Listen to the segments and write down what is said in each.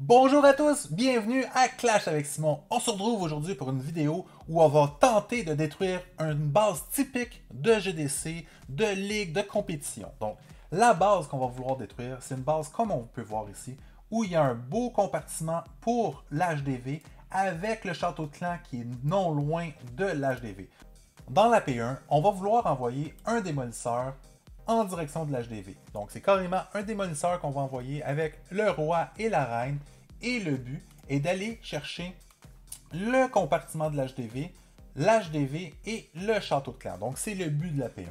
Bonjour à tous, bienvenue à Clash avec Simon. On se retrouve aujourd'hui pour une vidéo où on va tenter de détruire une base typique de GDC, de ligue de compétition. Donc, la base qu'on va vouloir détruire, c'est une base comme on peut voir ici, où il y a un beau compartiment pour l'HDV avec le château de clan qui est non loin de l'HDV. Dans la P1, on va vouloir envoyer un démolisseur en direction de l'HDV. Donc c'est carrément un démolisseur qu'on va envoyer avec le roi et la reine, et le but est d'aller chercher le compartiment de l'HDV, l'HDV et le château de clan. Donc c'est le but de la P1.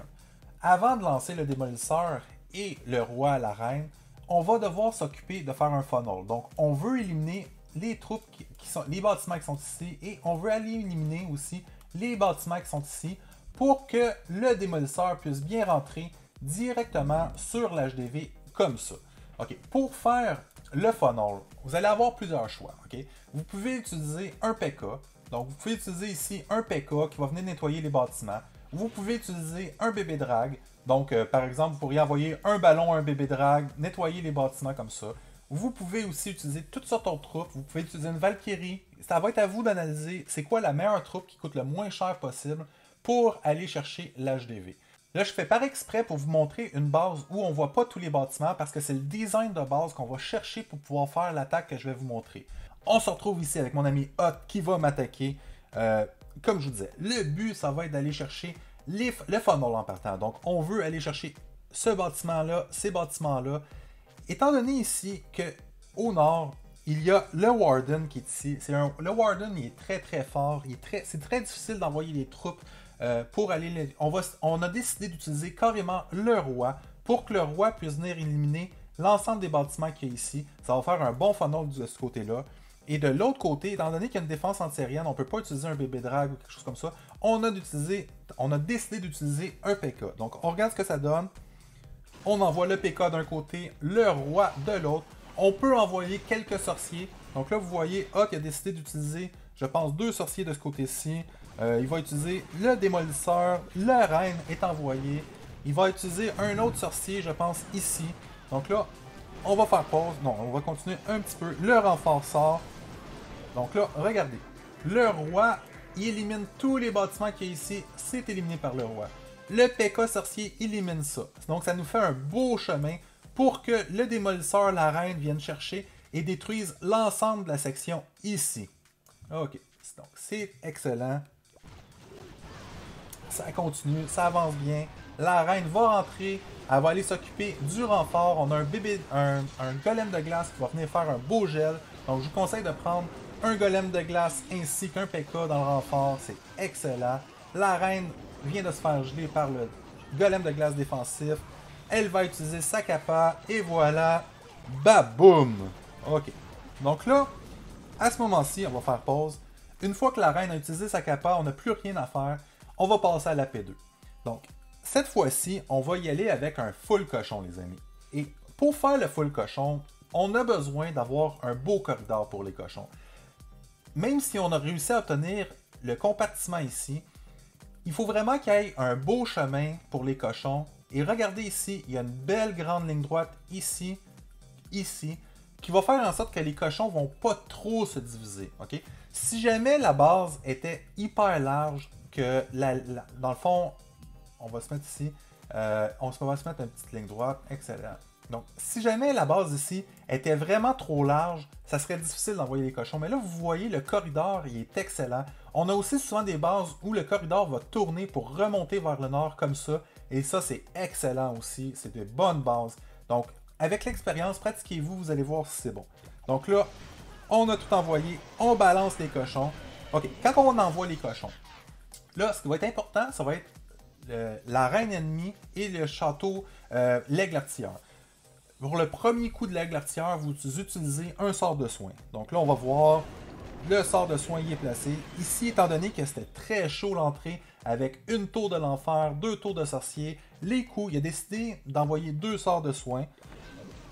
Avant de lancer le démolisseur et le roi à la reine, on va devoir s'occuper de faire un funnel. Donc on veut éliminer les troupes qui sont les bâtiments qui sont ici, et on veut aller éliminer aussi les bâtiments qui sont ici pour que le démolisseur puisse bien rentrer directement sur l'HDV comme ça. Ok, pour faire le funnel, vous allez avoir plusieurs choix. Ok, vous pouvez utiliser un P.E.K.K.A. Donc vous pouvez utiliser ici un P.E.K.K.A. qui va venir nettoyer les bâtiments. Vous pouvez utiliser un bébé drague. Donc par exemple, vous pourriez envoyer un ballon à un bébé drague, nettoyer les bâtiments comme ça. Vous pouvez aussi utiliser toutes sortes de troupes. Vous pouvez utiliser une Valkyrie. Ça va être à vous d'analyser c'est quoi la meilleure troupe qui coûte le moins cher possible pour aller chercher l'HDV. Là, je fais par exprès pour vous montrer une base où on ne voit pas tous les bâtiments parce que c'est le design de base qu'on va chercher pour pouvoir faire l'attaque que je vais vous montrer. On se retrouve ici avec mon ami Hutt qui va m'attaquer. Comme je vous disais, le but, ça va être d'aller chercher le funnel en partant. Donc, on veut aller chercher ce bâtiment-là, ces bâtiments-là. Étant donné ici qu'au nord, il y a le Warden qui est ici. Le Warden, il est très fort. C'est très difficile d'envoyer des troupes pour aller... On a décidé d'utiliser carrément le roi pour que le roi puisse venir éliminer l'ensemble des bâtiments qu'il y a ici. Ça va faire un bon funnel de ce côté-là. Et de l'autre côté, étant donné qu'il y a une défense antiaérienne, on ne peut pas utiliser un bébé drague ou quelque chose comme ça. On a décidé d'utiliser un P.E.K.K.A. Donc, on regarde ce que ça donne. On envoie le P.E.K.K.A. d'un côté, le roi de l'autre. On peut envoyer quelques sorciers. Donc là, vous voyez, Hutt a décidé d'utiliser, je pense, deux sorciers de ce côté-ci. Il va utiliser le démolisseur. La reine est envoyée. Il va utiliser un autre sorcier, je pense, ici. Donc là, on va faire pause. Non, on va continuer un petit peu. Le renfort sort. Donc là, regardez. Le roi, il élimine tous les bâtiments qu'il y a ici. C'est éliminé par le roi. Le P.E.K.K.A. sorcier élimine ça. Donc ça nous fait un beau chemin pour que le démolisseur, la reine, vienne chercher et détruise l'ensemble de la section ici. Ok, donc c'est excellent. Ça continue, ça avance bien. La reine va rentrer, elle va aller s'occuper du renfort. On a un golem de glace qui va venir faire un beau gel. Donc je vous conseille de prendre un golem de glace ainsi qu'un P.E.K.K.A. dans le renfort. C'est excellent. La reine vient de se faire geler par le golem de glace défensif. Elle va utiliser sa capa et voilà, baboum! Ok, donc là, à ce moment-ci, on va faire pause. Une fois que la reine a utilisé sa capa, on n'a plus rien à faire. On va passer à la P2. Donc, cette fois-ci, on va y aller avec un full cochon, les amis. Et pour faire le full cochon, on a besoin d'avoir un beau corridor pour les cochons. Même si on a réussi à obtenir le compartiment ici, il faut vraiment qu'il y ait un beau chemin pour les cochons. Et regardez ici, il y a une belle grande ligne droite ici, ici, qui va faire en sorte que les cochons ne vont pas trop se diviser. Okay? Si jamais la base était hyper large, que dans le fond, on va se mettre ici, on va se mettre une petite ligne droite, excellent. Donc, si jamais la base ici était vraiment trop large, ça serait difficile d'envoyer les cochons. Mais là, vous voyez, le corridor, il est excellent. On a aussi souvent des bases où le corridor va tourner pour remonter vers le nord comme ça. Et ça, c'est excellent aussi. C'est de bonnes bases. Donc, avec l'expérience, pratiquez-vous, vous allez voir si c'est bon. Donc là, on a tout envoyé. On balance les cochons. OK, quand on envoie les cochons, là, ce qui va être important, ça va être la reine ennemie et le château, l'aigle artilleur. Pour le premier coup de l'aigle artilleur, vous utilisez un sort de soin. Donc là, on va voir, le sort de soin y est placé. Ici, étant donné que c'était très chaud l'entrée, avec une tour de l'enfer, deux tours de sorcier, les coups, il a décidé d'envoyer deux sorts de soin.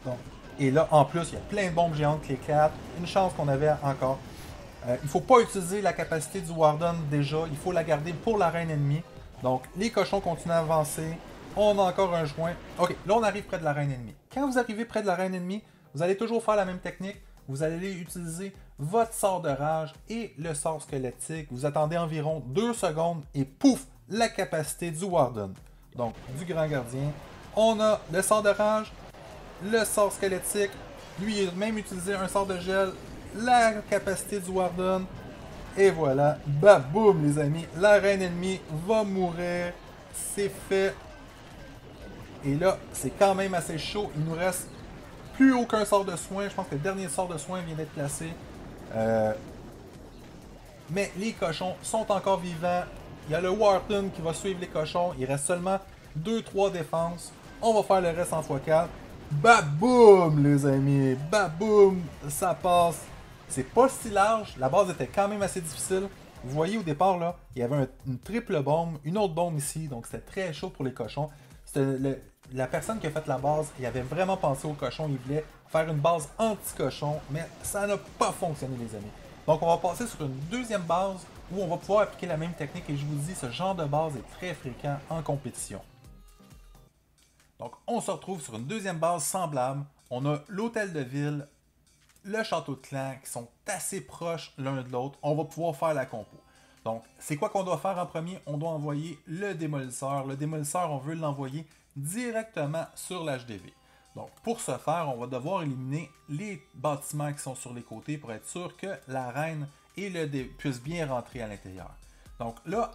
Donc, et là, en plus, il y a plein de bombes géantes qui éclatent. Une chance qu'on avait encore. Il ne faut pas utiliser la capacité du Warden déjà. Il faut la garder pour l'arène ennemie. Donc, les cochons continuent à avancer. On a encore un joint. OK, là, on arrive près de l'arène ennemie. Quand vous arrivez près de l'arène ennemie, vous allez toujours faire la même technique. Vous allez utiliser votre sort de rage et le sort squelettique. Vous attendez environ 2 secondes et pouf, la capacité du Warden. Donc, du grand gardien. On a le sort de rage, le sort squelettique. Lui, il a même utilisé un sort de gel, la capacité du Warden. Et voilà, baboum les amis, la reine ennemie va mourir. C'est fait. Et là, c'est quand même assez chaud. Il nous reste plus aucun sort de soin. Je pense que le dernier sort de soin vient d'être placé. Mais les cochons sont encore vivants. Il y a le Warden qui va suivre les cochons. Il reste seulement 2-3 défenses. On va faire le reste en x4. Baboum les amis, baboum, ça passe. C'est pas si large, la base était quand même assez difficile. Vous voyez au départ, là, il y avait une triple bombe, une autre bombe ici, donc c'était très chaud pour les cochons. La personne qui a fait la base, il avait vraiment pensé aux cochons, il voulait faire une base anti-cochon, mais ça n'a pas fonctionné les amis. Donc on va passer sur une deuxième base où on va pouvoir appliquer la même technique et je vous dis, ce genre de base est très fréquent en compétition. Donc on se retrouve sur une deuxième base semblable, on a l'hôtel de ville, le château de clan qui sont assez proches l'un de l'autre, on va pouvoir faire la compo. Donc, c'est quoi qu'on doit faire en premier? On doit envoyer le démolisseur. Le démolisseur, on veut l'envoyer directement sur l'HDV. Donc, pour ce faire, on va devoir éliminer les bâtiments qui sont sur les côtés pour être sûr que la reine et le dé puissent bien rentrer à l'intérieur. Donc là,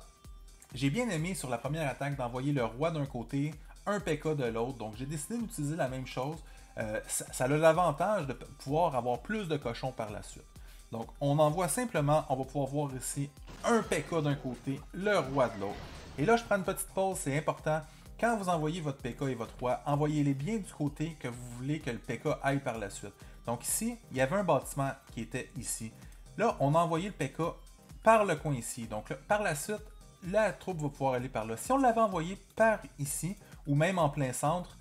j'ai bien aimé sur la première attaque d'envoyer le roi d'un côté, un P.E.K.K.A. de l'autre. Donc, j'ai décidé d'utiliser la même chose. Ça a l'avantage de pouvoir avoir plus de cochons par la suite. Donc, on envoie simplement, on va pouvoir voir ici, un P.E.K.K.A. d'un côté, le roi de l'autre. Et là, je prends une petite pause, c'est important. Quand vous envoyez votre P.E.K.K.A. et votre roi, envoyez-les bien du côté que vous voulez que le P.E.K.K.A. aille par la suite. Donc ici, il y avait un bâtiment qui était ici. Là, on a envoyé le P.E.K.K.A. par le coin ici. Donc là, par la suite, la troupe va pouvoir aller par là. Si on l'avait envoyé par ici, ou même en plein centre,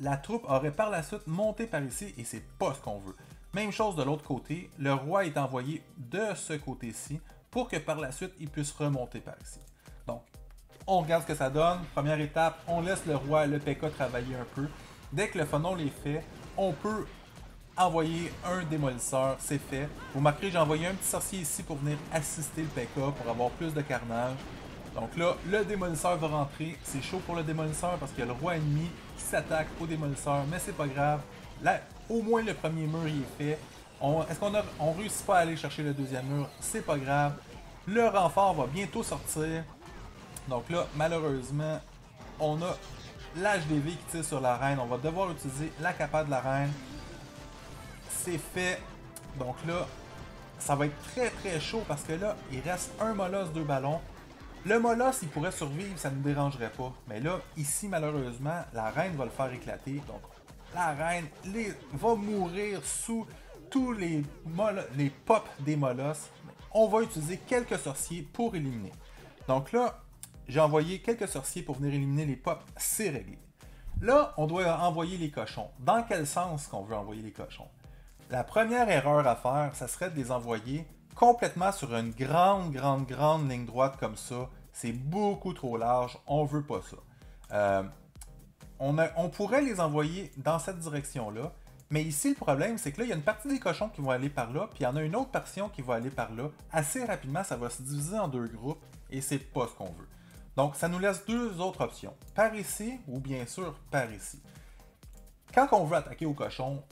la troupe aurait par la suite monté par ici et c'est pas ce qu'on veut. Même chose de l'autre côté, le roi est envoyé de ce côté-ci pour que par la suite, il puisse remonter par ici. Donc, on regarde ce que ça donne. Première étape, on laisse le roi, le P.E.K.K.A. travailler un peu. Dès que le fanon est fait, on peut envoyer un démolisseur, c'est fait. Vous remarquerez, j'ai envoyé un petit sorcier ici pour venir assister le P.E.K.K.A. pour avoir plus de carnage. Donc là, le démolisseur va rentrer. C'est chaud pour le démolisseur parce qu'il y a le roi ennemi qui s'attaque au démolisseur, mais c'est pas grave. Là, au moins le premier mur il est fait. Est-ce qu'on ne réussit pas à aller chercher le deuxième mur? C'est pas grave. Le renfort va bientôt sortir. Donc là, malheureusement, on a l'HDV qui tire sur la reine. On va devoir utiliser la capa de la reine. C'est fait. Donc là, ça va être très très chaud parce que là, il reste un molosse, 2 ballons. Le molosse, il pourrait survivre, ça ne nous dérangerait pas. Mais là, ici, malheureusement, la reine va le faire éclater. Donc, la reine va mourir sous tous les pops des molosses. On va utiliser quelques sorciers pour éliminer. Donc là, j'ai envoyé quelques sorciers pour venir éliminer les pops. C'est réglé. Là, on doit envoyer les cochons. Dans quel sens qu'on veut envoyer les cochons? La première erreur à faire, ça serait de les envoyer complètement sur une grande ligne droite comme ça. C'est beaucoup trop large, on veut pas ça. On pourrait les envoyer dans cette direction-là, mais ici le problème c'est que là il y a une partie des cochons qui vont aller par là, puis il y en a une autre portion qui va aller par là. Assez rapidement ça va se diviser en 2 groupes et c'est pas ce qu'on veut. Donc ça nous laisse 2 autres options, par ici ou bien sûr par ici. Quand on veut attaquer aux cochons,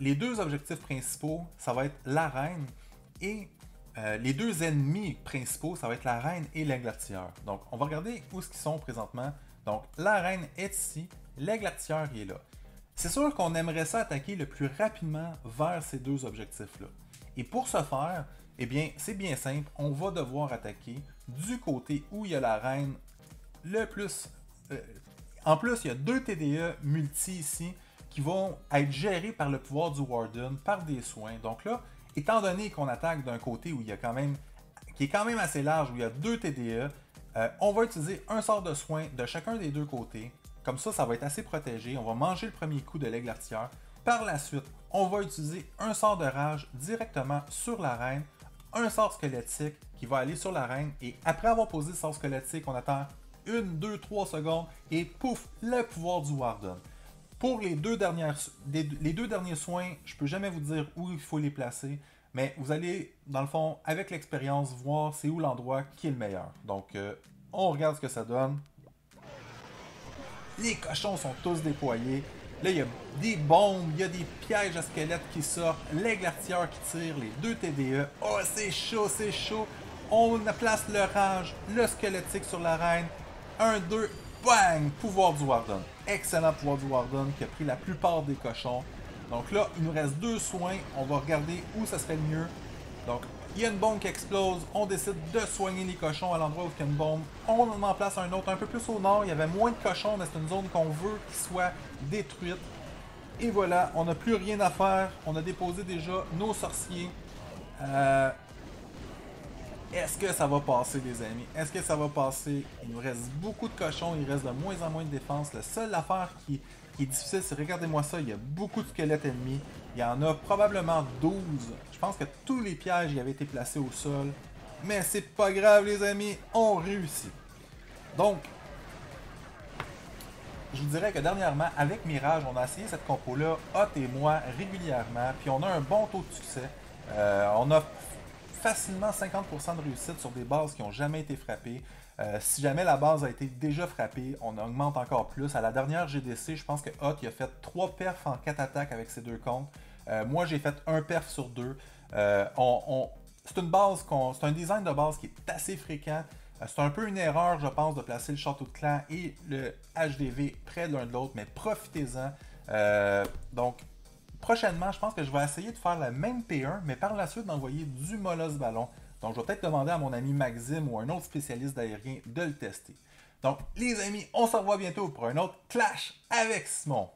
les 2 objectifs principaux ça va être la reine. Et les 2 ennemis principaux, ça va être la reine et l'aigle artilleur. Donc, on va regarder où ils sont présentement. Donc, la reine est ici, l'aigle artilleur est là. C'est sûr qu'on aimerait ça attaquer le plus rapidement vers ces 2 objectifs-là. Et pour ce faire, eh bien, c'est bien simple. On va devoir attaquer du côté où il y a la reine le plus... en plus, il y a 2 TDE multi ici qui vont être gérés par le pouvoir du Warden, par des soins. Donc là... Étant donné qu'on attaque d'un côté où il y a qui est quand même assez large, où il y a 2 TDE, on va utiliser un sort de soin de chacun des 2 côtés. Comme ça, ça va être assez protégé. On va manger le premier coup de l'aigle artilleur. Par la suite, on va utiliser un sort de rage directement sur la reine. un sort squelettique qui va aller sur l'arène et après avoir posé le sort squelettique, on attend 1, 2, 3 secondes et pouf, le pouvoir du Warden. Pour les deux derniers soins, je ne peux jamais vous dire où il faut les placer, mais vous allez, dans le fond, avec l'expérience, voir c'est où l'endroit qui est le meilleur. Donc, on regarde ce que ça donne. Les cochons sont tous déployés. Là, il y a des bombes, il y a des pièges à squelettes qui sortent, l'aigle artilleur qui tire, les deux TDE. Oh, c'est chaud, c'est chaud. On place le rage, le squelettique sur l'arène. 1, 2, bang! Pouvoir du Warden. Excellent pouvoir du Warden qui a pris la plupart des cochons. Donc là, il nous reste deux soins. On va regarder où ça serait mieux. Donc, il y a une bombe qui explose. On décide de soigner les cochons à l'endroit où il y a une bombe. On en place un autre un peu plus au nord. Il y avait moins de cochons, mais c'est une zone qu'on veut qui soit détruite. Et voilà, on n'a plus rien à faire. On a déposé déjà nos sorciers. Est-ce que ça va passer, les amis? Est-ce que ça va passer? Il nous reste beaucoup de cochons. Il reste de moins en moins de défense. La seule affaire qui est difficile, c'est regardez-moi ça, il y a beaucoup de squelettes ennemis. Il y en a probablement 12. Je pense que tous les pièges y avaient été placés au sol. Mais c'est pas grave, les amis, on réussit. Donc, je vous dirais que dernièrement, avec Mirage, on a essayé cette compo-là, Hutt et moi, régulièrement. Puis on a un bon taux de succès. On a facilement 50% de réussite sur des bases qui n'ont jamais été frappées. Si jamais la base a été déjà frappée, on augmente encore plus. À la dernière GDC, je pense que Hutt a fait 3 perfs en 4 attaques avec ses deux comptes. Moi, j'ai fait un perf sur 2. C'est un design de base qui est assez fréquent. C'est un peu une erreur, je pense, de placer le château de clan et le HDV près l'un de l'autre, mais profitez-en. Donc, prochainement, je pense que je vais essayer de faire la même P1, mais par la suite d'envoyer du molosse ballon. Donc, je vais peut-être demander à mon ami Maxime ou un autre spécialiste d'aérien de le tester. Donc, les amis, on se revoit bientôt pour un autre Clash avec Simon.